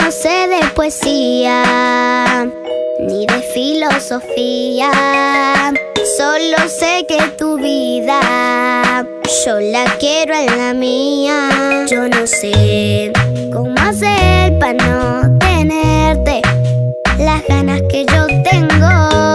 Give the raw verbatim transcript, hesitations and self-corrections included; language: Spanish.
No sé de poesía, ni de filosofía, solo sé que tu vida yo la quiero en la mía. Yo no sé cómo hacer para no tenerte, las ganas que yo tengo.